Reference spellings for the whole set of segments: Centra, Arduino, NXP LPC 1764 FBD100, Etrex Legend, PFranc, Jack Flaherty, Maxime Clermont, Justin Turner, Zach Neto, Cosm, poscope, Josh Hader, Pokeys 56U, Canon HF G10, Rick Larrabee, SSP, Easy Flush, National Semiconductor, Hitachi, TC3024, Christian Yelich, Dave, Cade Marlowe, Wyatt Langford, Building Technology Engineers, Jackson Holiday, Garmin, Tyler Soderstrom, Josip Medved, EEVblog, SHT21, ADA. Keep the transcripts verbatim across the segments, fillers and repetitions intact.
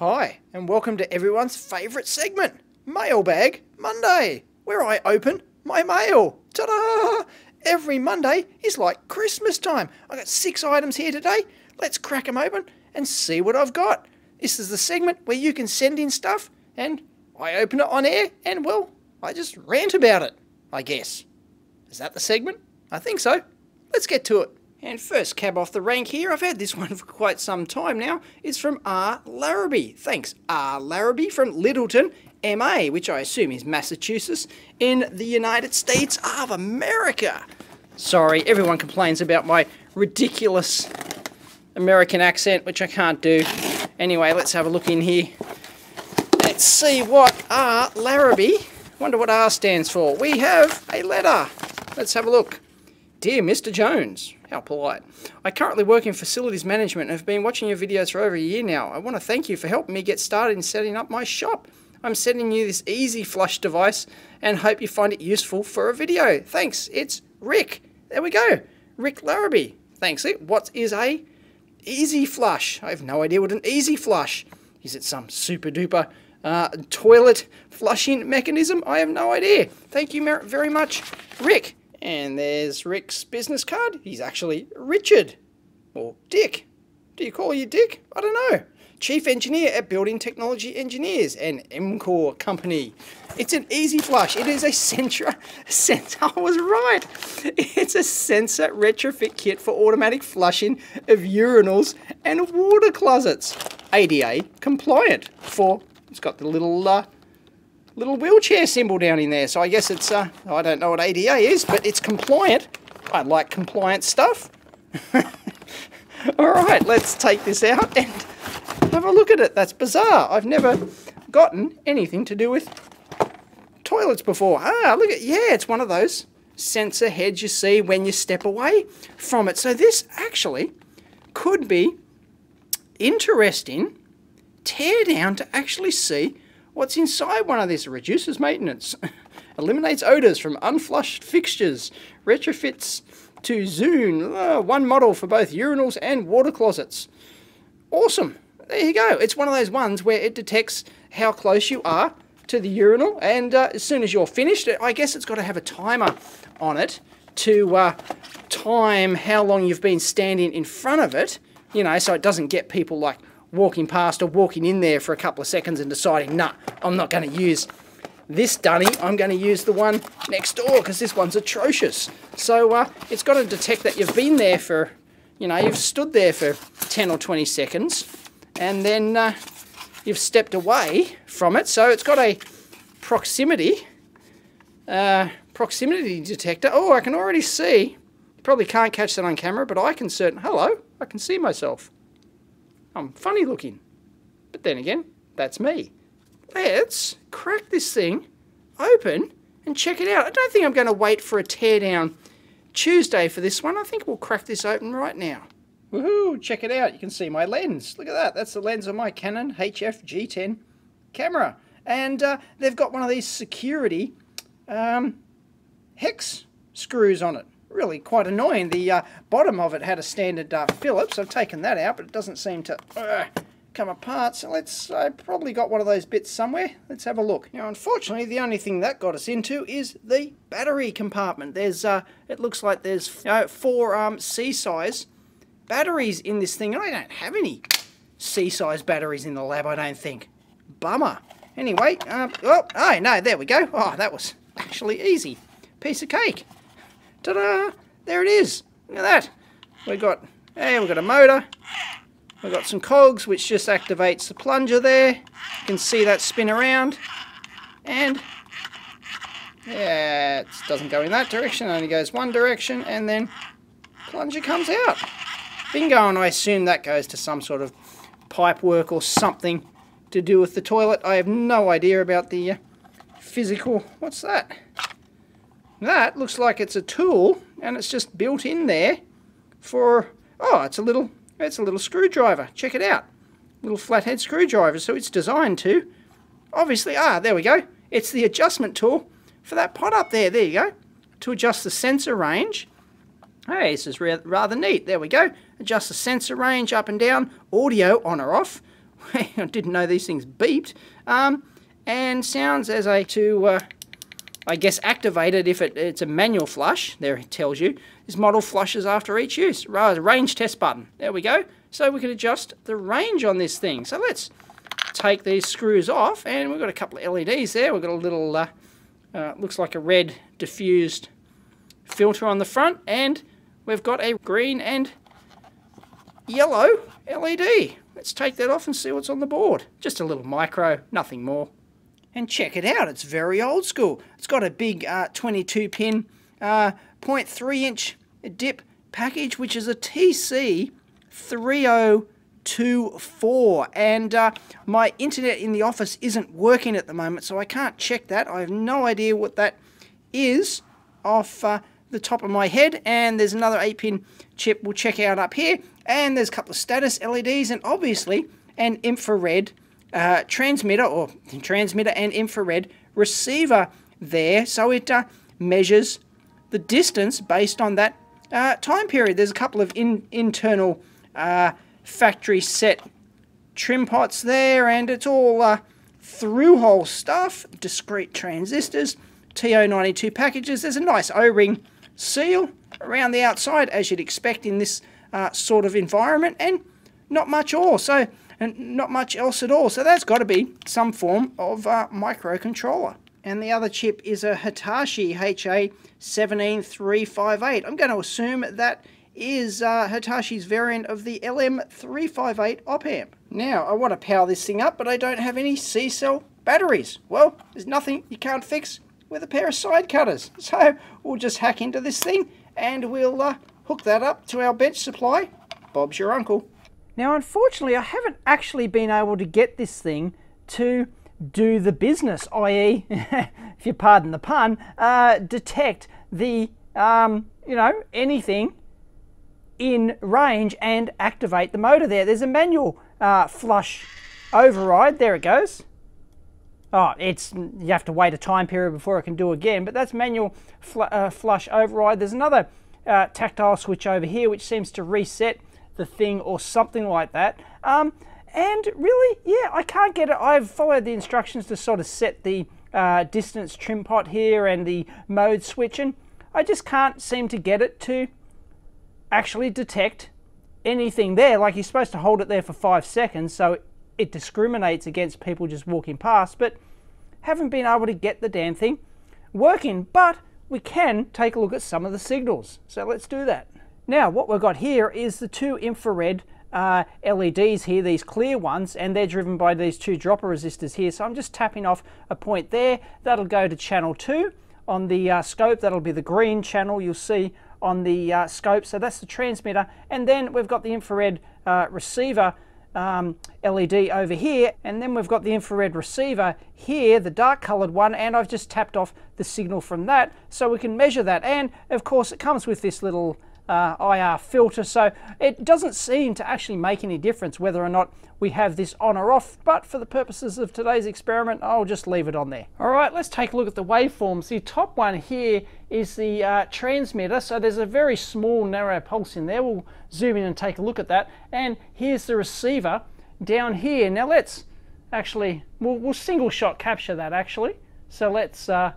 Hi, and welcome to everyone's favourite segment, Mailbag Monday, where I open my mail. Ta-da! Every Monday is like Christmas time. I got six items here today. Let's crack them open and see what I've got. This is the segment where you can send in stuff, and I open it on air, and well, I just rant about it, I guess. Is that the segment? I think so. Let's get to it. And first cab off the rank here, I've had this one for quite some time now, it's from R. Larrabee. Thanks, R. Larrabee from Littleton, M A, which I assume is Massachusetts, in the United States of America. Sorry, everyone complains about my ridiculous American accent, which I can't do. Anyway, let's have a look in here. Let's see what R. Larrabee, wonder what R stands for. We have a letter. Let's have a look. Dear Mister Jones, how polite. I currently work in facilities management and have been watching your videos for over a year now. I want to thank you for helping me get started in setting up my shop. I'm sending you this Easy Flush device and hope you find it useful for a video. Thanks, it's Rick. There we go. Rick Larrabee. Thanks, Rick. What is a Easy Flush? I have no idea what an Easy Flush is. It some super duper uh, toilet flushing mechanism? I have no idea. Thank you very much, Rick. And there's Rick's business card. He's actually Richard. Or Dick. Do you call you Dick? I don't know. Chief Engineer at Building Technology Engineers, an M COR company. It's an Easy Flush. It is a Centra. Centra, I was right. It's a sensor retrofit kit for automatic flushing of urinals and water closets. A D A compliant for, it's got the little... Uh, little wheelchair symbol down in there, so I guess it's, uh, I don't know what A D A is, but it's compliant. I like compliant stuff. Alright, let's take this out and have a look at it. That's bizarre. I've never gotten anything to do with toilets before. Ah, look at, yeah, it's one of those sensor heads you see when you step away from it. So this actually could be interesting tear down to actually see what's inside one of these. Reduces maintenance, eliminates odors from unflushed fixtures, retrofits to Zune, uh, one model for both urinals and water closets. Awesome. There you go. It's one of those ones where it detects how close you are to the urinal, and uh, as soon as you're finished, I guess it's got to have a timer on it to uh, time how long you've been standing in front of it, you know, so it doesn't get people like walking past or walking in there for a couple of seconds and deciding, nah, I'm not going to use this dunny, I'm going to use the one next door because this one's atrocious. So uh, it's got to detect that you've been there for, you know, you've stood there for ten or twenty seconds and then uh, you've stepped away from it. So it's got a proximity, uh, proximity detector. Oh, I can already see. Probably can't catch that on camera, but I can certainly, hello, I can see myself. I'm funny looking, but then again, that's me. Let's crack this thing open and check it out. I don't think I'm going to wait for a teardown Tuesday for this one. I think we'll crack this open right now. Woohoo, check it out. You can see my lens. Look at that. That's the lens on my Canon H F G ten camera. And uh, they've got one of these security um, hex screws on it. Really quite annoying. The uh, bottom of it had a standard uh, Phillips. I've taken that out, but it doesn't seem to uh, come apart. So let's, I probably got one of those bits somewhere. Let's have a look. Now, unfortunately, the only thing that got us into is the battery compartment. There's, uh, it looks like there's, you know, four um, C-size batteries in this thing. And I don't have any C-size batteries in the lab, I don't think. Bummer. Anyway, um, oh, oh, no, there we go. Oh, that was actually easy. Piece of cake. Ta-da! There it is. Look at that. We've got, hey, we've got a motor. We've got some cogs, which just activates the plunger there. You can see that spin around. And, yeah, it doesn't go in that direction. It only goes one direction, and then plunger comes out. Bingo, and I assume that goes to some sort of pipe work or something to do with the toilet. I have no idea about the uh, physical, what's that? That looks like it's a tool, and it's just built in there for, oh, it's a little, it's a little screwdriver. Check it out. Little flathead screwdriver, so it's designed to, obviously, ah, there we go. It's the adjustment tool for that pot up there. There you go. To adjust the sensor range. Hey, this is rather neat. There we go. Adjust the sensor range up and down, audio on or off, I didn't know these things beeped. Um, and sounds as a to, uh, I guess, activate it if it, it's a manual flush. There it tells you. This model flushes after each use. Range test button. There we go. So we can adjust the range on this thing. So let's take these screws off, and we've got a couple of L E Ds there. We've got a little, uh, uh, looks like a red diffused filter on the front, and we've got a green and yellow L E D. Let's take that off and see what's on the board. Just a little micro, nothing more. And check it out, it's very old school. It's got a big uh, twenty-two pin uh, zero point three inch dip package, which is a T C three oh two four, and uh, my internet in the office isn't working at the moment, so I can't check that. I have no idea what that is off uh, the top of my head. And there's another eight pin chip we'll check out up here, and there's a couple of status L E Ds, and obviously an infrared uh, transmitter, or transmitter and infrared receiver there, so it uh, measures the distance based on that uh, time period. There's a couple of in internal uh, factory set trim pots there, and it's all uh, through-hole stuff, discrete transistors, T O ninety-two packages. There's a nice O-ring seal around the outside, as you'd expect in this uh, sort of environment, and not much also, and not much else at all. So that's got to be some form of uh, microcontroller. And the other chip is a Hitachi H A one seven three five eight. I'm going to assume that is uh, Hitachi's variant of the L M three five eight op-amp. Now, I want to power this thing up, but I don't have any C-cell batteries. Well, there's nothing you can't fix with a pair of side cutters. So we'll just hack into this thing, and we'll uh, hook that up to our bench supply. Bob's your uncle. Now, unfortunately, I haven't actually been able to get this thing to do the business, that is, if you pardon the pun, uh, detect the, um, you know, anything in range and activate the motor there. There's a manual uh, flush override. There it goes. Oh, it's, you have to wait a time period before it can do again, but that's manual fl uh, flush override. There's another uh, tactile switch over here which seems to reset the thing or something like that. Um, and really, yeah, I can't get it. I've followed the instructions to sort of set the uh, distance trim pot here and the mode switch, and I just can't seem to get it to actually detect anything there. Like, you're supposed to hold it there for five seconds, so it discriminates against people just walking past, but haven't been able to get the damn thing working. But we can take a look at some of the signals, so let's do that. Now, what we've got here is the two infrared uh, L E Ds here, these clear ones, and they're driven by these two dropper resistors here. So I'm just tapping off a point there. That'll go to channel two on the uh, scope. That'll be the green channel you'll see on the uh, scope, so that's the transmitter. And then we've got the infrared uh, receiver um, L E D over here, and then we've got the infrared receiver here, the dark coloured one, and I've just tapped off the signal from that, so we can measure that. And of course it comes with this little uh, I R filter, so it doesn't seem to actually make any difference whether or not we have this on or off, but for the purposes of today's experiment, I'll just leave it on there. Alright, let's take a look at the waveforms. The top one here is the uh, transmitter, so there's a very small narrow pulse in there. We'll zoom in and take a look at that, and here's the receiver down here. Now let's actually, we'll, we'll single shot capture that actually, so let's uh,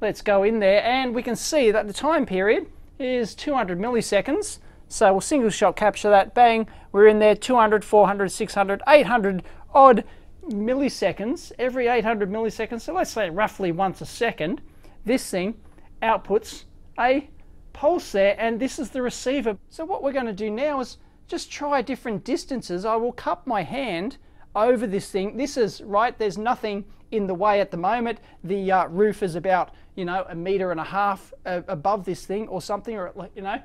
let's go in there, and we can see that the time period is two hundred milliseconds, so we'll single shot capture that, bang, we're in there. Two hundred, four hundred, six hundred, eight hundred odd milliseconds, every eight hundred milliseconds, so let's say roughly once a second this thing outputs a pulse there, and this is the receiver. So what we're going to do now is just try different distances. I will cup my hand over this thing. This is right, there's nothing in the way at the moment. The uh, roof is about, you know, a meter and a half uh, above this thing or something, or, you know,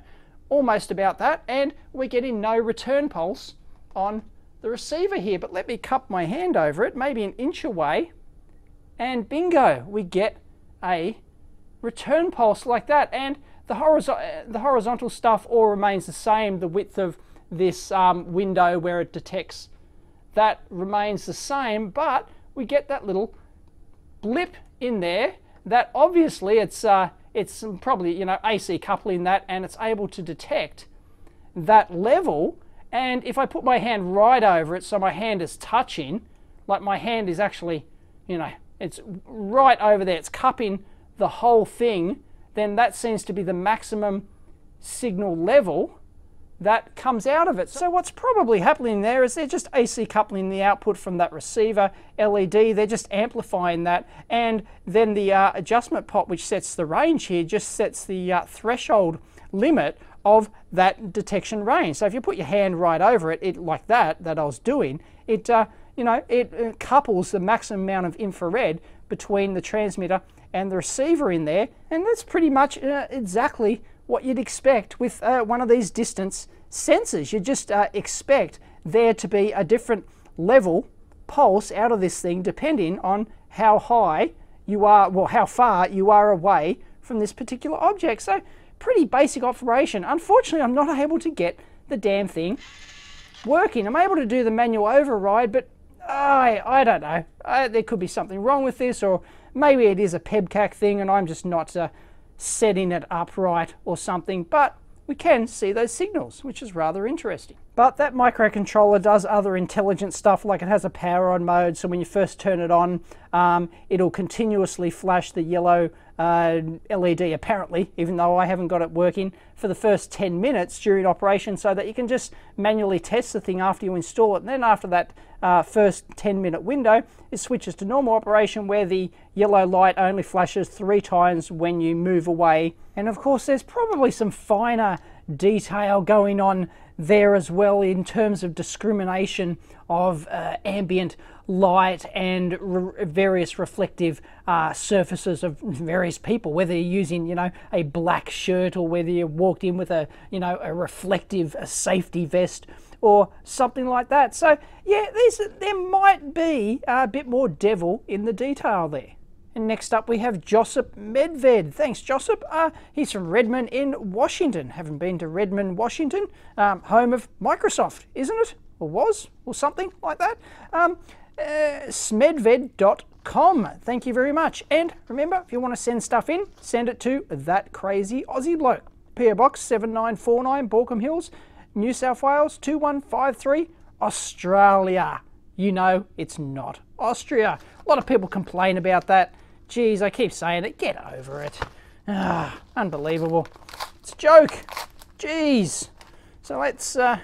almost about that, and we're getting no return pulse on the receiver here. But let me cup my hand over it, maybe an inch away, and bingo, we get a return pulse like that. And the, horiz the horizontal stuff all remains the same. The width of this um, window where it detects that remains the same, but we get that little blip in there that obviously it's uh, it's probably, you know, A C coupling that, and it's able to detect that level And if I put my hand right over it, so my hand is touching, like my hand is actually, you know, it's right over there, it's cupping the whole thing, then that seems to be the maximum signal level that comes out of it. So what's probably happening there is they're just A C coupling the output from that receiver L E D, they're just amplifying that, and then the uh, adjustment pot, which sets the range here, just sets the uh, threshold limit of that detection range. So if you put your hand right over it, it like that, that I was doing, it, uh, you know, it uh, couples the maximum amount of infrared between the transmitter and the receiver in there, and that's pretty much uh, exactly what you'd expect with uh, one of these distance sensors. You just uh, expect there to be a different level pulse out of this thing depending on how high you are, well, how far you are away from this particular object. So pretty basic operation. Unfortunately, I'm not able to get the damn thing working. I'm able to do the manual override, but I, I don't know. I, there could be something wrong with this, or maybe it is a PEBCAC thing and I'm just not uh, setting it upright or something, but we can see those signals, which is rather interesting. But that microcontroller does other intelligent stuff, like it has a power on mode, so when you first turn it on, um, it'll continuously flash the yellow uh, L E D, apparently, even though I haven't got it working, for the first ten minutes during operation, so that you can just manually test the thing after you install it. And then after that uh, first ten minute window, it switches to normal operation, where the yellow light only flashes three times when you move away. And of course, there's probably some finer detail going on there as well in terms of discrimination of uh, ambient light and re various reflective uh, surfaces of various people, whether you're using, you know, a black shirt, or whether you walked in with a, you know, a reflective a safety vest or something like that. So yeah, there's, there might be a bit more devil in the detail there. And next up we have Josip Medved. Thanks, Josip. Uh, he's from Redmond in Washington. Haven't been to Redmond, Washington, um, home of Microsoft, isn't it? Or was, or something like that. Um, uh, smedved dot com. Thank you very much. And remember, if you want to send stuff in, send it to that crazy Aussie bloke. P O Box seven nine four nine, Baulkham Hills, New South Wales two one five three, Australia. You know, it's not Austria. A lot of people complain about that. Geez, I keep saying it, get over it. Ah, unbelievable. It's a joke. Jeez. So let's uh,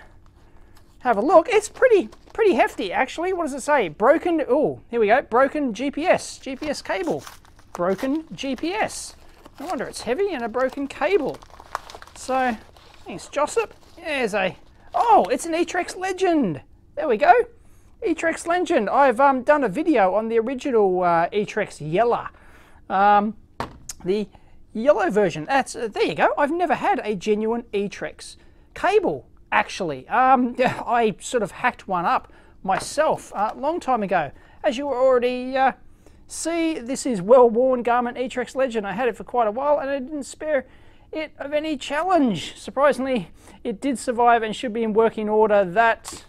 have a look. It's pretty pretty hefty, actually. What does it say? Broken, oh, here we go. Broken G P S, G P S cable. Broken G P S. No wonder it's heavy, and a broken cable. So, thanks, Josip. There's a, oh, it's an Etrex Legend. There we go. Etrex Legend. I've um, done a video on the original uh, Etrex Yellow, um, the yellow version. That's uh, there you go. I've never had a genuine Etrex cable, actually. Um, I sort of hacked one up myself a uh, long time ago. As you already uh, see, this is well-worn garment Etrex Legend. I had it for quite a while, and I didn't spare it of any challenge. Surprisingly, it did survive and should be in working order. That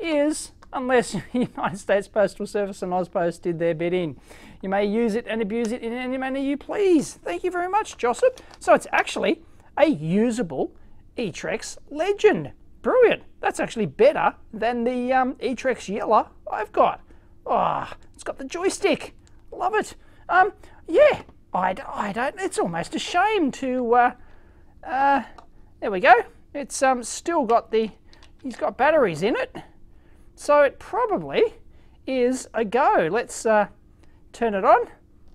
is, unless the United States Postal Service and AusPost did their bit in. You may use it and abuse it in any manner you please. Thank you very much, Josip. So it's actually a usable Etrex Legend. Brilliant. That's actually better than the um, Etrex Yellow I've got. Ah, oh, it's got the joystick. Love it. Um, yeah, I, I don't, it's almost a shame to, uh, uh, there we go. It's um, still got the, he's got batteries in it. So it probably is a go. Let's uh, turn it on.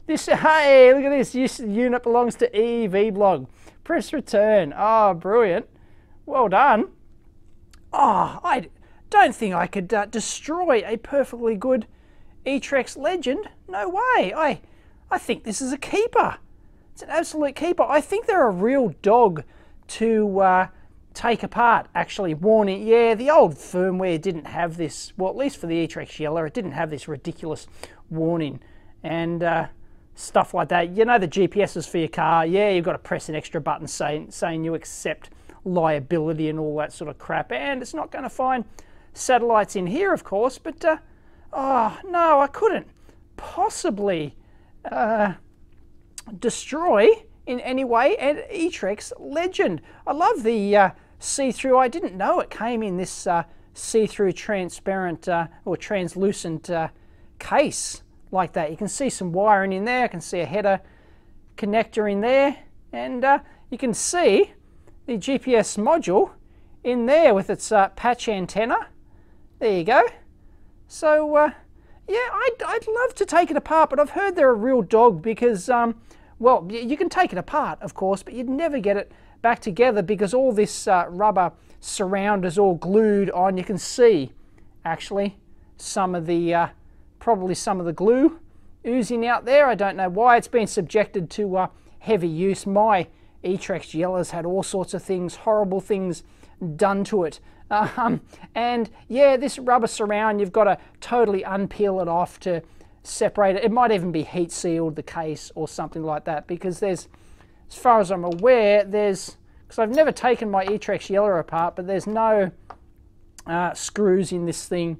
This, hey, look at this. This unit belongs to EEVblog. Press return. Oh, brilliant. Well done. Oh, I don't think I could uh, destroy a perfectly good Etrex Legend. No way. I, I think this is a keeper. It's an absolute keeper. I think they're a real dog to Uh, take apart, actually. Warning, yeah, the old firmware didn't have this, well, at least for the Etrex Yellow, it didn't have this ridiculous warning and uh, stuff like that. You know, the G P S is for your car, yeah, you've got to press an extra button saying, saying you accept liability and all that sort of crap, and it's not going to find satellites in here, of course, but uh, oh, no, I couldn't possibly uh, destroy in any way, and Etrex Legend. I love the uh, see-through. I didn't know it came in this uh, see-through transparent uh, or translucent uh, case like that. You can see some wiring in there. I can see a header connector in there, and uh, you can see the G P S module in there with its uh, patch antenna. There you go. So uh, yeah, I'd, I'd love to take it apart, but I've heard they're a real dog because um, well, you can take it apart, of course, but you'd never get it back together because all this uh, rubber surround is all glued on. You can see actually some of the uh, probably some of the glue oozing out there. I don't know why. It's been subjected to uh, heavy use. My Etrex Yellow's had all sorts of things, horrible things done to it. Um, and yeah, this rubber surround, you've got to totally unpeel it off to separate it. It might even be heat sealed, the case, or something like that, because there's, as far as I'm aware, there's, because I've never taken my Etrex Yellow apart, but there's no uh, screws in this thing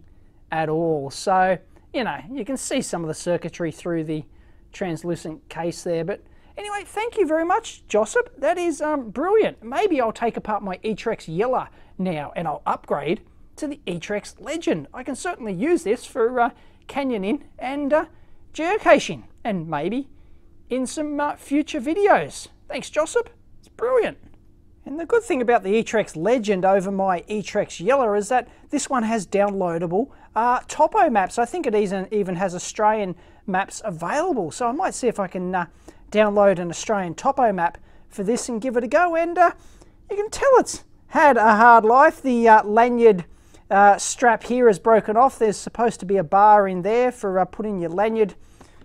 at all. So, you know, you can see some of the circuitry through the translucent case there. But anyway, thank you very much, Josip. That is um, brilliant. Maybe I'll take apart my Etrex Yellow now and I'll upgrade to the Etrex Legend. I can certainly use this for uh, canyoning and uh, geocaching, and maybe in some uh, future videos. Thanks, Josip. It's brilliant. And the good thing about the Etrex Legend over my Etrex Yellow is that this one has downloadable uh, topo maps. I think it even has Australian maps available, so I might see if I can uh, download an Australian topo map for this and give it a go. And uh, you can tell it's had a hard life. The uh, lanyard uh, strap here is broken off. There's supposed to be a bar in there for uh, putting your lanyard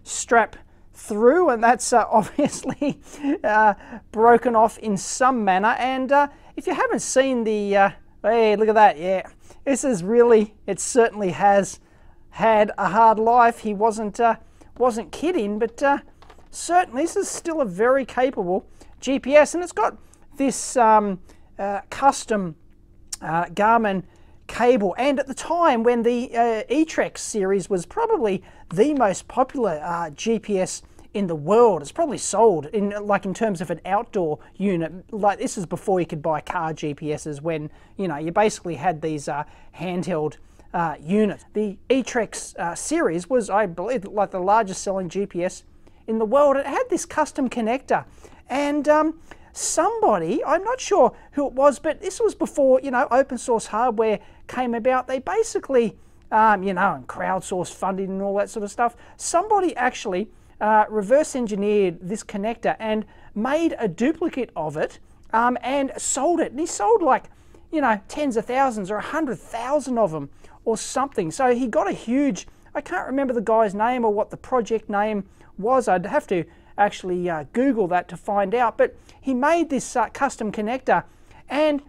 strap through, and that's uh, obviously uh, broken off in some manner. And uh, if you haven't seen the, uh, hey, look at that, yeah, this is really, it certainly has had a hard life. He wasn't, uh, wasn't kidding, but uh, certainly this is still a very capable G P S, and it's got this um, uh, custom uh, Garmin cable. And at the time when the uh, Etrex series was probably the most popular uh, G P S in the world, it's probably sold in like in terms of an outdoor unit. Like this is before you could buy car G P Ss, when you know you basically had these uh, handheld uh, units. The Etrex uh, series was, I believe, like the largest selling G P S in the world. It had this custom connector, and um, somebody, I'm not sure who it was, but this was before, you know, open source hardware came about. They basically, um, you know, and crowdsource funding and all that sort of stuff. Somebody actually uh, reverse engineered this connector and made a duplicate of it um, and sold it. And he sold like, you know, tens of thousands or a hundred thousand of them or something. So he got a huge, I can't remember the guy's name or what the project name was. I'd have to actually uh, Google that to find out, but he made this uh, custom connector, and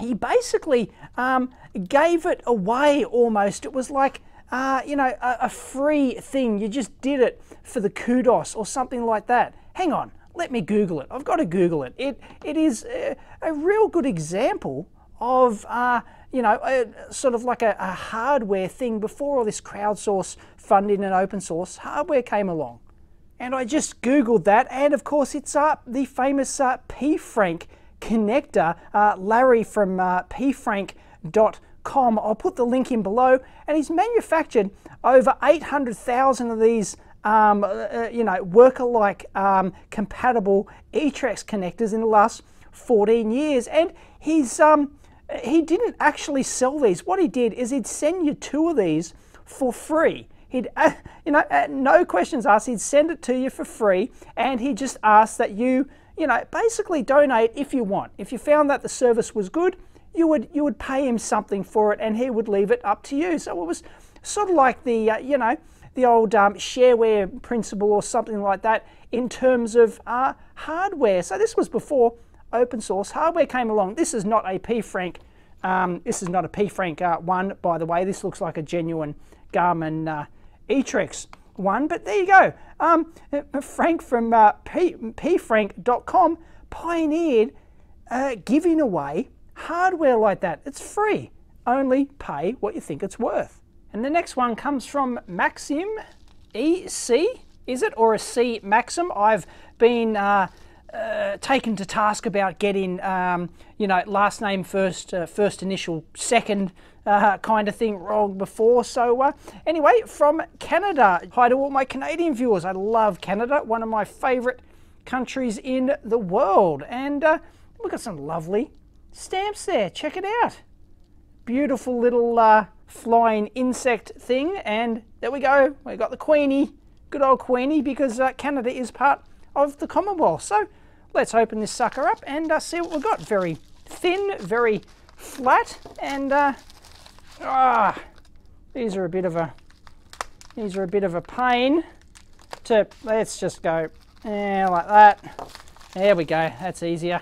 he basically um, gave it away almost. It was like, uh, you know, a, a free thing. You just did it for the kudos or something like that. Hang on, let me Google it. I've got to Google it. It, it is a, a real good example of, uh, you know, a, sort of like a, a hardware thing before all this crowdsource funding and open source hardware came along. And I just Googled that, and of course it's uh, the famous uh, PFranc connector. Uh, Larry from uh, P Franc dot com, I'll put the link in below, and he's manufactured over eight hundred thousand of these, um, uh, you know, work-alike um, compatible Etrex connectors in the last fourteen years. And he's um, he didn't actually sell these. What he did is he'd send you two of these for free. He'd, uh, you know, uh, no questions asked, he'd send it to you for free, and he just asked that you, you know, basically donate if you want. If you found that the service was good, you would, you would pay him something for it, and he would leave it up to you. So it was sort of like the, uh, you know, the old um, shareware principle or something like that in terms of uh, hardware. So this was before open source hardware came along. This is not a PFranc, um, this is not a PFranc uh, one, by the way. This looks like a genuine Garmin uh, Etrex one, but there you go. Um, Frank from uh, P Franc dot com pioneered uh, giving away hardware like that. It's free. Only pay what you think it's worth. And the next one comes from Maxime E C, is it, or a C Maxim? I've been uh, uh, taken to task about getting, um, you know, last name first, uh, first initial second uh, kind of thing wrong before. So uh, anyway, from Canada, hi to all my Canadian viewers. I love Canada, one of my favourite countries in the world. And uh, we've got some lovely stamps there. Check it out. Beautiful little uh, flying insect thing. And there we go. We've got the Queenie. Good old Queenie, because uh, Canada is part of the Commonwealth. So let's open this sucker up and uh, see what we've got. Very thin, very flat, and uh, ah, these are a bit of a these are a bit of a pain. To let's just go eh, like that. There we go. That's easier.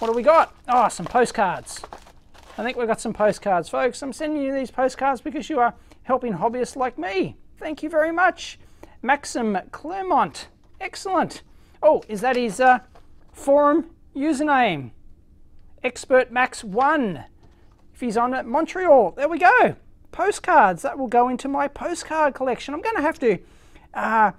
What do we got? Oh, some postcards. I think we've got some postcards, folks. I'm sending you these postcards because you are helping hobbyists like me. Thank you very much. Maxime Clermont. Excellent. Oh, is that his uh, forum username? Expert Max One. If he's on at Montreal. There we go. Postcards. That will go into my postcard collection. I'm going to have to uh,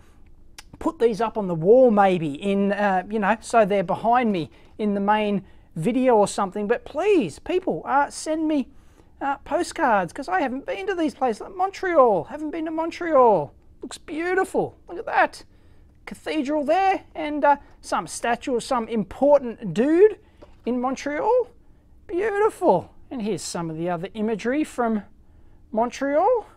put these up on the wall maybe in, uh, you know, so they're behind me in the main video or something. But please, people, uh, send me uh, postcards, because I haven't been to these places. Like Montreal. Haven't been to Montreal. Looks beautiful. Look at that cathedral there, and uh, some statue of some important dude in Montreal. Beautiful. And here's some of the other imagery from Montreal,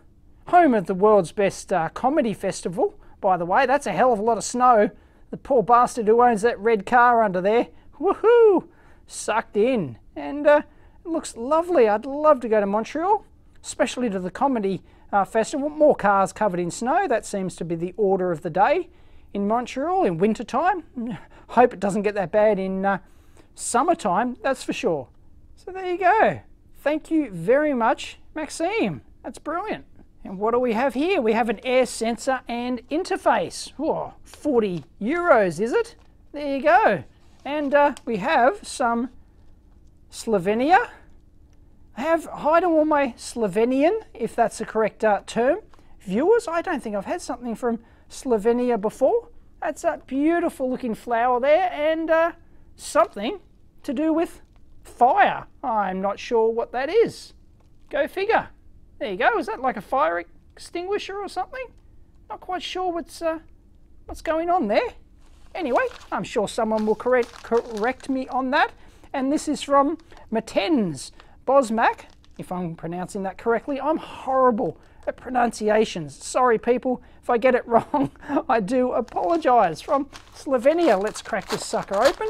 home of the world's best uh, comedy festival. By the way, that's a hell of a lot of snow. The poor bastard who owns that red car under there, woohoo, sucked in. And uh, it looks lovely. I'd love to go to Montreal, especially to the comedy Uh, festival. More cars covered in snow. That seems to be the order of the day in Montreal in winter time. Hope it doesn't get that bad in uh, summertime, that's for sure. So there you go. Thank you very much, Maxime. That's brilliant. And what do we have here? We have an air sensor and interface. Whoa, forty euros, is it? There you go. And uh, we have some Slovenia. Have hi to all my Slovenian, if that's the correct uh, term, viewers. I don't think I've had something from Slovenia before. That's a beautiful looking flower there, and uh, something to do with fire. I'm not sure what that is. Go figure. There you go. Is that like a fire extinguisher or something? Not quite sure what's uh, what's going on there. Anyway, I'm sure someone will correct correct me on that. And this is from Matevž Bozmec, if I'm pronouncing that correctly. I'm horrible at pronunciations. Sorry, people, if I get it wrong, I do apologise. From Slovenia, let's crack this sucker open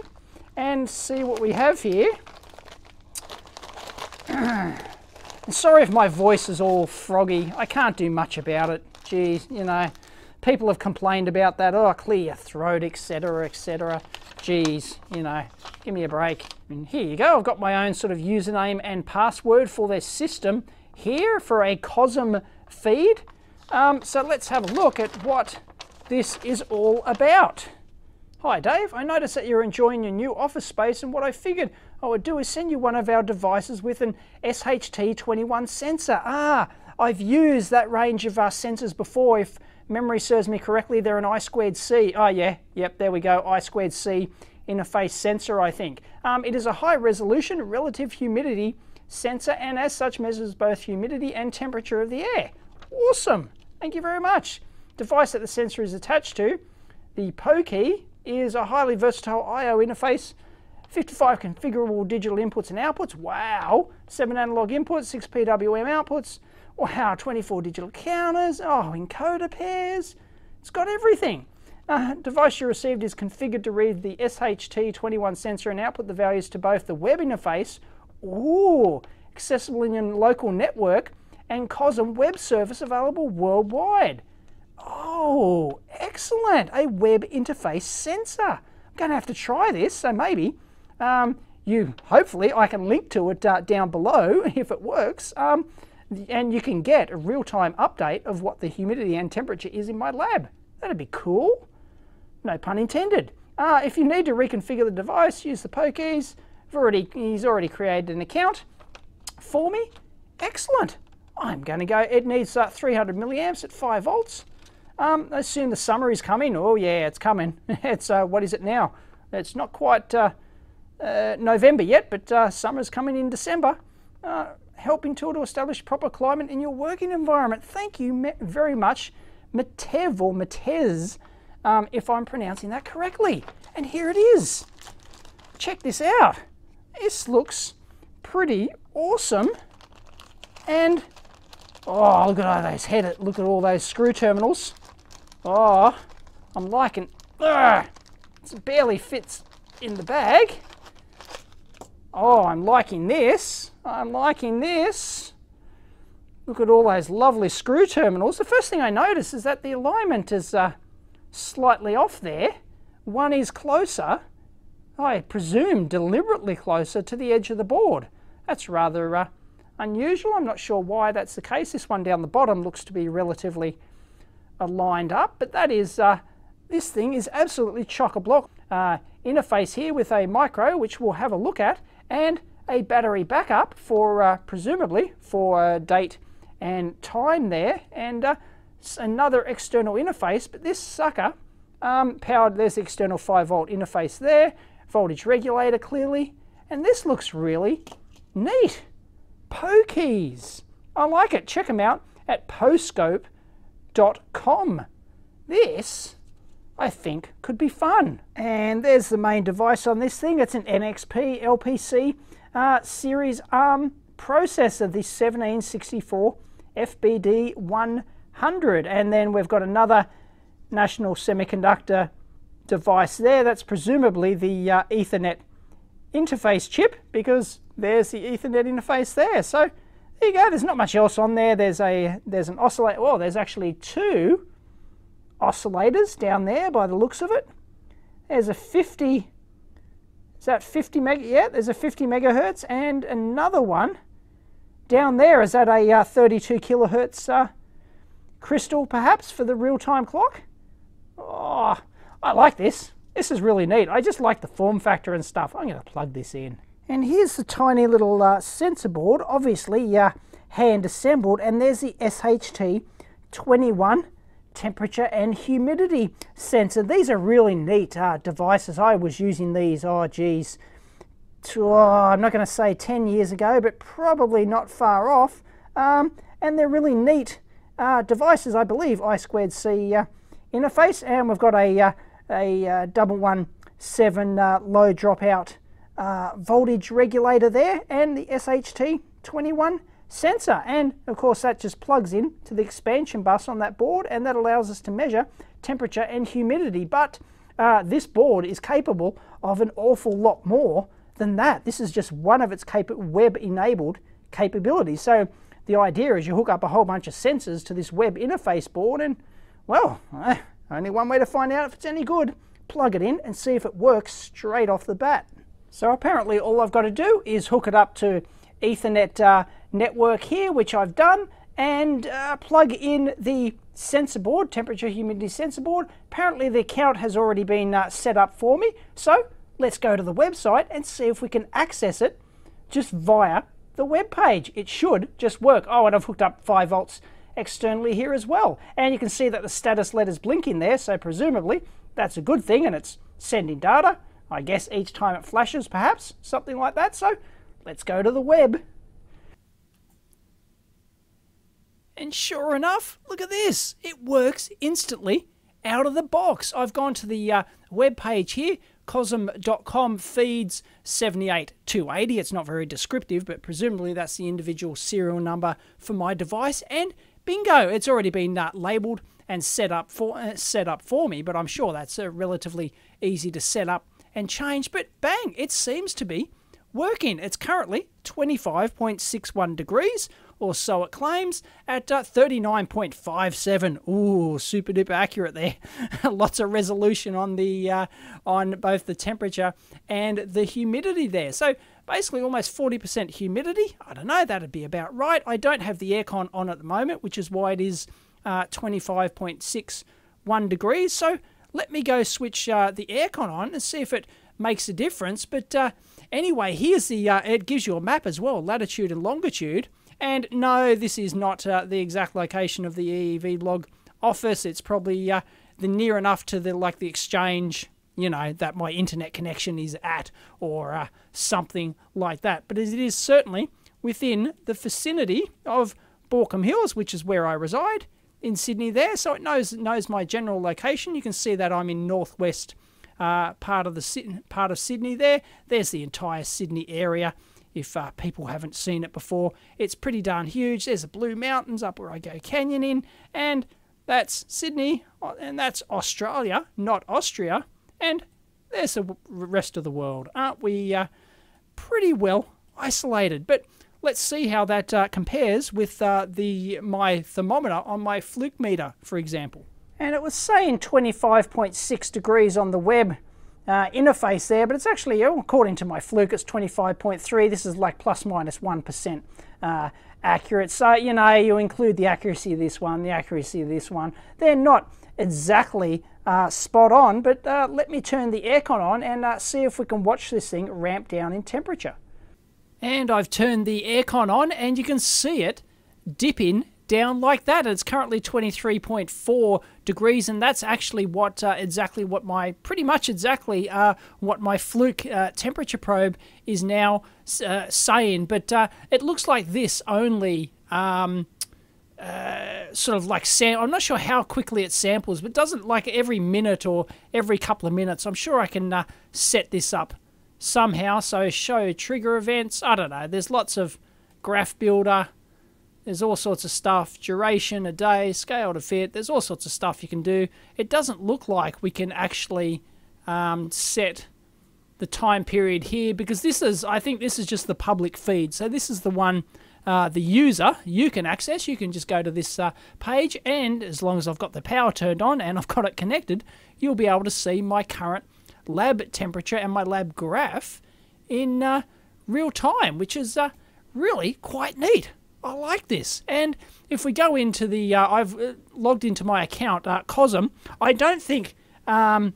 and see what we have here. Sorry if my voice is all froggy. I can't do much about it. Geez, you know, people have complained about that. Oh, clear your throat, et cetera, et cetera. Geez, you know, give me a break. And here you go, I've got my own sort of username and password for their system here for a Cosm feed. Um, so let's have a look at what this is all about. Hi Dave, I noticed that you're enjoying your new office space, and what I figured I would do is send you one of our devices with an S H T twenty-one sensor. Ah, I've used that range of uh, sensors before. If memory serves me correctly, they're an I squared C. Oh yeah, yep, there we go, I squared C interface sensor, I think. Um, it is a high resolution relative humidity sensor, and as such measures both humidity and temperature of the air. Awesome, thank you very much. Device that the sensor is attached to, the Pokey, is a highly versatile I O interface, fifty-five configurable digital inputs and outputs, wow, seven analog inputs, six P W M outputs, wow, twenty-four digital counters, oh, encoder pairs. It's got everything. Uh, device you received is configured to read the S H T twenty-one sensor and output the values to both the web interface, ooh, accessible in your local network, and Cosm web service available worldwide. Oh, excellent, a web interface sensor. I'm going to have to try this, so maybe um, you, hopefully, I can link to it uh, down below if it works. Um, and you can get a real-time update of what the humidity and temperature is in my lab. That'd be cool. No pun intended. Uh, if you need to reconfigure the device, use the Pokeys. I've already, he's already created an account for me. Excellent. I'm going to go. It needs uh, three hundred milliamps at five volts. Um, I assume the summer is coming. Oh yeah, it's coming. It's, uh, what is it now? It's not quite uh, uh, November yet, but uh, summer's coming in December. Uh, helping tool to establish proper climate in your working environment. Thank you very much, Matev or Matevž, um, if I'm pronouncing that correctly. And here it is. Check this out. This looks pretty awesome. And oh, look at all those head. Look at all those screw terminals. Oh, I'm liking. Ugh, it barely fits in the bag. Oh, I'm liking this. I'm liking this. Look at all those lovely screw terminals. The first thing I notice is that the alignment is uh, slightly off there. One is closer, I presume deliberately closer, to the edge of the board. That's rather uh, unusual. I'm not sure why that's the case. This one down the bottom looks to be relatively aligned up, but that is, uh, this thing is absolutely chock-a-block. Uh, interface here with a micro, which we'll have a look at, and a battery backup for uh, presumably for uh, date and time there, and uh, another external interface. But this sucker um, powered. There's the external five volt interface there, voltage regulator clearly, and this looks really neat. Pokeys, I like it. Check them out at poscope dot com. This, I think, could be fun. And there's the main device on this thing. It's an N X P L P C uh, series ARM processor, the seventeen sixty-four F B D one hundred. And then we've got another National Semiconductor device there. That's presumably the uh, Ethernet interface chip, because there's the Ethernet interface there. So there you go. There's not much else on there. There's a there's an oscillator. Well, there's actually two oscillators down there by the looks of it. There's a fifty, is that fifty meg? Yeah, there's a fifty megahertz, and another one down there. Is that a uh, thirty-two kilohertz uh, crystal, perhaps, for the real-time clock? Oh, I like this. This is really neat. I just like the form factor and stuff. I'm going to plug this in. And here's the tiny little uh, sensor board, obviously uh, hand assembled, and there's the S H T twenty-one. Temperature and humidity sensor. These are really neat uh, devices. I was using these, oh geez, to, oh, I'm not going to say ten years ago, but probably not far off. Um, and they're really neat uh, devices, I believe. I squared C uh, interface, and we've got a uh, a uh, double one seven uh, low dropout uh, voltage regulator there, and the S H T twenty-one. Sensor, and of course that just plugs in to the expansion bus on that board, and that allows us to measure temperature and humidity. But uh, this board is capable of an awful lot more than that. This is just one of its cap web-enabled capabilities. So the idea is you hook up a whole bunch of sensors to this web interface board, and well, uh, only one way to find out if it's any good. Plug it in and see if it works straight off the bat. So apparently all I've got to do is hook it up to Ethernet uh, network here, which I've done, and uh, plug in the sensor board, temperature humidity sensor board. Apparently the account has already been uh, set up for me, so let's go to the website and see if we can access it just via the web page. It should just work. Oh, and I've hooked up five volts externally here as well, and you can see that the status letters blink in there, so presumably that's a good thing, and it's sending data, I guess, each time it flashes, perhaps, something like that. So let's go to the web. And sure enough, look at this. It works instantly out of the box. I've gone to the uh, web page here, cosm dot com feeds seventy-eight two eighty. It's not very descriptive, but presumably that's the individual serial number for my device. And bingo, it's already been uh, labeled and set up for uh, set up for me. But I'm sure that's uh, relatively easy to set up and change. But bang, it seems to be working. It's currently twenty-five point six one degrees, or so it claims, at uh, thirty-nine point five seven. Ooh, super duper accurate there. Lots of resolution on the uh, on both the temperature and the humidity there. So basically almost forty percent humidity. I don't know, that'd be about right. I don't have the aircon on at the moment, which is why it is uh, twenty-five point six one degrees. So let me go switch uh, the aircon on and see if it makes a difference. But uh, anyway, here's the, uh, it gives you a map as well, latitude and longitude. And no, this is not uh, the exact location of the EEVblog office. It's probably uh, the near enough to the, like, the exchange, you know, that my internet connection is at, or uh, something like that. But as it is certainly within the vicinity of Baulkham Hills, which is where I reside in Sydney there, so it knows knows my general location. You can see that I'm in northwest uh, part of the part of Sydney there. There's the entire Sydney area. If uh, people haven't seen it before, it's pretty darn huge. There's the Blue Mountains up where I go canyoning, and that's Sydney, and that's Australia, not Austria. And there's the rest of the world. Aren't we uh, pretty well isolated? But let's see how that uh, compares with uh, the my thermometer on my fluke meter, for example. And it was saying twenty-five point six degrees on the web uh, interface there, but it's actually, according to my fluke, it's twenty-five point three. This is like plus minus one percent uh, accurate. So, you know, you include the accuracy of this one, the accuracy of this one. They're not exactly uh, spot on, but uh, let me turn the aircon on and uh, see if we can watch this thing ramp down in temperature. And I've turned the aircon on, and you can see it dipping down like that. It's currently twenty-three point four degrees, and that's actually what uh, exactly what my pretty much exactly uh, what my fluke uh, temperature probe is now uh, saying. But uh, it looks like this only. Um, Uh, sort of like, sam I'm not sure how quickly it samples, but doesn't like every minute or every couple of minutes. I'm sure I can uh, set this up somehow. So show trigger events. I don't know. There's lots of graph builder. There's all sorts of stuff. Duration, a day, scale to fit. There's all sorts of stuff you can do. It doesn't look like we can actually um, set the time period here, because this is, I think this is just the public feed. So this is the one Uh, the user, you can access. You can just go to this uh, page, and as long as I've got the power turned on and I've got it connected, you'll be able to see my current lab temperature and my lab graph in uh, real time, which is uh, really quite neat. I like this. And if we go into the, uh, I've logged into my account, uh, Cosm. I don't think um,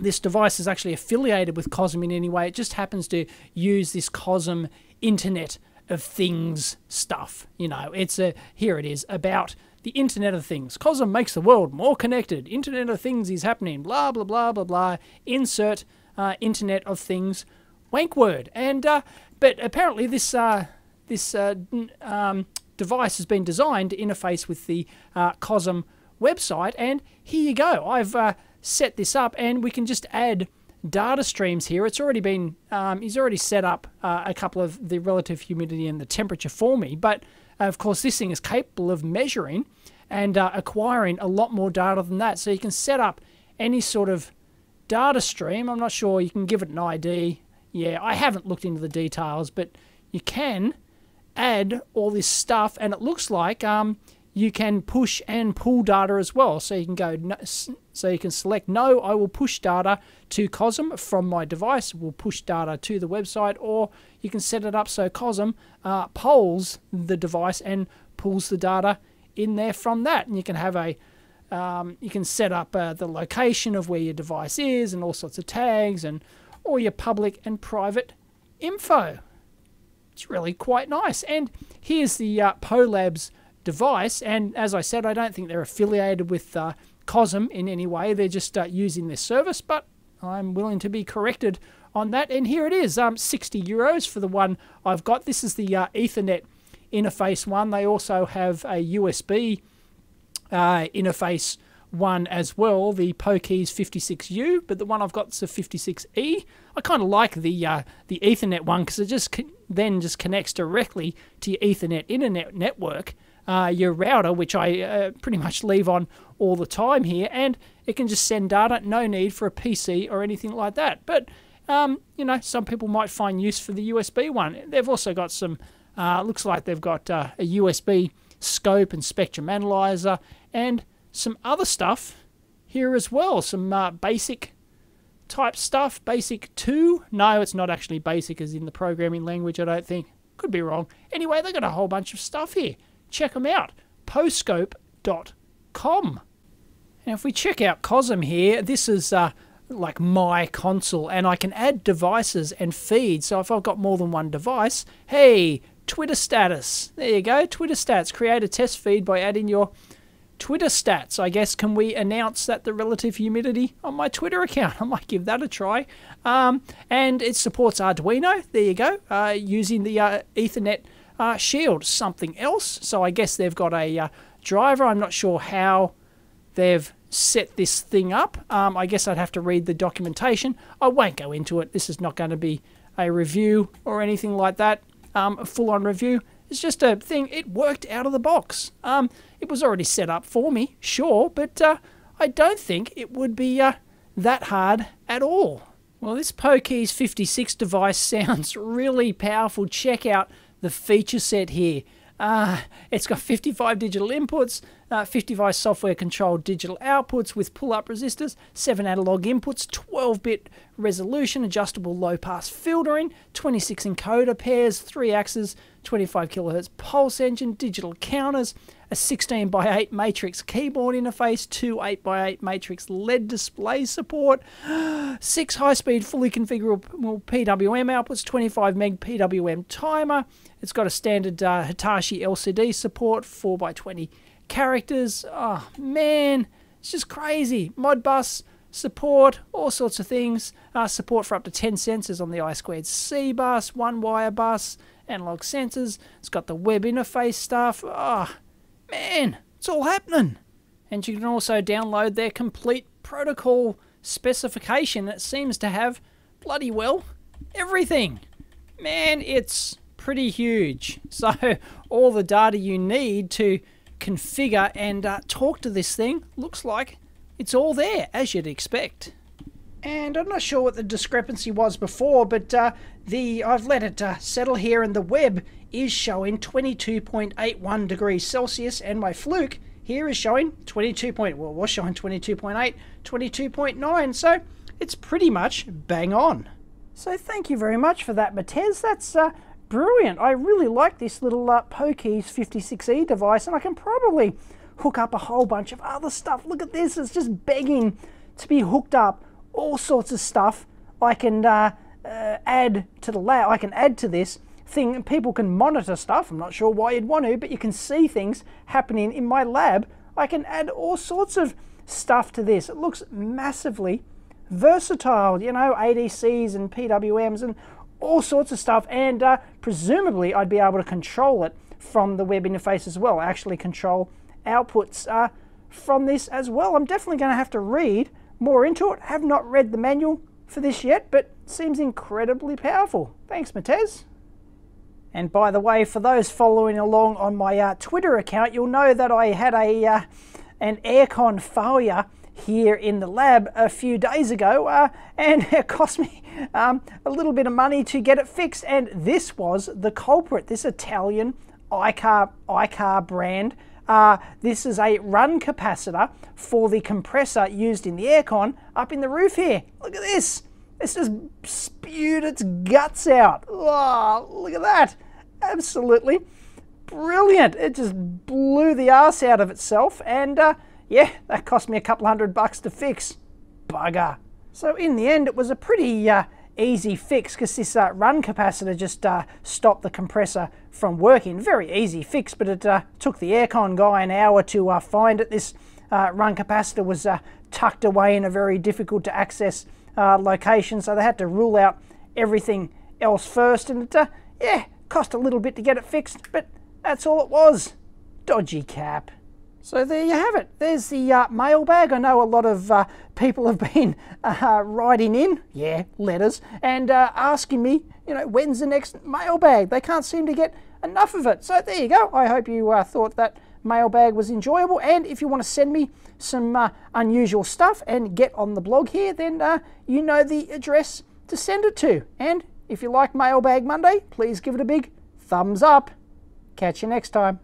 this device is actually affiliated with Cosm in any way. It just happens to use this Cosm Internet of Things stuff. You know, it's a, here it is, about the Internet of Things. Cosm makes the world more connected. Internet of Things is happening. Blah, blah, blah, blah, blah. Insert uh, Internet of Things wank word. And, uh, but apparently this, uh, this uh, um, device has been designed to interface with the uh, Cosm website. And here you go. I've uh, set this up, and we can just add data streams here. It's already been, um, he's already set up uh, a couple of the relative humidity and the temperature for me, but uh, of course this thing is capable of measuring and uh, acquiring a lot more data than that. So you can set up any sort of data stream. I'm not sure, you can give it an I D. Yeah, I haven't looked into the details, but you can add all this stuff, and it looks like um, you can push and pull data as well. So you can go, so you can select, no, I will push data to Cosm from my device, will push data to the website, or you can set it up so Cosm uh, polls the device and pulls the data in there from that. And you can have a, um, you can set up uh, the location of where your device is, and all sorts of tags, and all your public and private info. It's really quite nice. And here's the uh, PoLabs device, and as I said, I don't think they're affiliated with uh, Cosm in any way. They're just uh, using this service, but I'm willing to be corrected on that. And here it is, um, sixty euros for the one I've got. This is the uh, Ethernet interface one. They also have a U S B uh, interface one as well, the Pokeys fifty-six U, but the one I've got is a fifty-six E. I kind of like the uh, the Ethernet one, because it just then just connects directly to your Ethernet internet network. Uh, your router, which I uh, pretty much leave on all the time here, and it can just send data, no need for a P C or anything like that. But, um, you know, some people might find use for the U S B one. They've also got some, uh, looks like they've got uh, a U S B scope and spectrum analyzer, and some other stuff here as well, some uh, basic type stuff, basic two. No, it's not actually basic as in the programming language, I don't think. Could be wrong. Anyway, they've got a whole bunch of stuff here. Check them out, poscope dot com. And if we check out Cosm here, this is uh, like my console, and I can add devices and feeds. So if I've got more than one device, hey, Twitter status. There you go, Twitter stats. Create a test feed by adding your Twitter stats, I guess. Can we announce that the relative humidity on my Twitter account? I might give that a try. Um, and it supports Arduino. There you go. Uh, using the uh, Ethernet uh, Shield, something else. So I guess they've got a uh, driver. I'm not sure how they've set this thing up. Um, I guess I'd have to read the documentation. I won't go into it. This is not going to be a review or anything like that. Um, a full-on review. It's just a thing. It worked out of the box. Um, it was already set up for me, sure, but uh, I don't think it would be uh, that hard at all. Well, this Pokeys fifty-six device sounds really powerful. Check out the feature set here. Uh, it's got fifty-five digital inputs, uh, fifty-five software-controlled digital outputs with pull-up resistors, seven analog inputs, twelve-bit resolution, adjustable low-pass filtering, twenty-six encoder pairs, three axes, twenty-five kilohertz pulse engine, digital counters, a sixteen by eight matrix keyboard interface, two eight by eight matrix L E D display support, six high-speed fully configurable P W M outputs, twenty-five meg P W M timer. It's got a standard uh, Hitachi L C D support, four by twenty characters. Oh man, it's just crazy. Modbus support, all sorts of things. Uh, support for up to ten sensors on the I squared C bus, one-wire bus, analog sensors. It's got the web interface stuff. Oh man, it's all happening. And you can also download their complete protocol specification that seems to have bloody well everything. Man, it's pretty huge. So all the data you need to configure and uh, talk to this thing, looks like it's all there, as you'd expect. And I'm not sure what the discrepancy was before, but uh, the I've let it uh, settle here, and the web is showing twenty-two point eight one degrees Celsius, and my fluke here is showing twenty-two point, well, was showing twenty-two point eight, twenty-two point nine, so it's pretty much bang on. So thank you very much for that, Matevž. That's uh, brilliant. I really like this little uh, Pokeys fifty-six E device, and I can probably hook up a whole bunch of other stuff. Look at this, it's just begging to be hooked up. All sorts of stuff I can uh, uh, add to the layout. I can add to this thing, and people can monitor stuff. I'm not sure why you'd want to, but you can see things happening in my lab. I can add all sorts of stuff to this. It looks massively versatile, you know, A D Cs and P W Ms and all sorts of stuff, and uh, presumably I'd be able to control it from the web interface as well. I actually control outputs uh, from this as well. I'm definitely going to have to read more into it. Have not read the manual for this yet, but seems incredibly powerful. Thanks, Matevž. And by the way, for those following along on my uh, Twitter account, you'll know that I had a uh, an aircon failure here in the lab a few days ago, uh, and it cost me um, a little bit of money to get it fixed, and this was the culprit. This Italian iCar, iCar brand. Uh, this is a run capacitor for the compressor used in the aircon up in the roof here. Look at this. It's just spewed its guts out. Oh, look at that. Absolutely brilliant. It just blew the arse out of itself. And uh, yeah, that cost me a couple hundred bucks to fix. Bugger. So in the end, it was a pretty uh, easy fix, because this uh, run capacitor just uh, stopped the compressor from working. Very easy fix, but it uh, took the aircon guy an hour to uh, find it. This uh, run capacitor was uh, tucked away in a very difficult to access uh, location, so they had to rule out everything else first, and it, uh, yeah, cost a little bit to get it fixed, but that's all it was. Dodgy cap. So there you have it. There's the uh, mailbag. I know a lot of uh, people have been uh, writing in, yeah, letters, and uh, asking me, you know, when's the next mailbag? They can't seem to get enough of it. So there you go. I hope you uh, thought that mailbag was enjoyable. And if you want to send me some uh, unusual stuff and get on the blog here, then uh, you know the address to send it to. And if you like Mailbag Monday, please give it a big thumbs up. Catch you next time.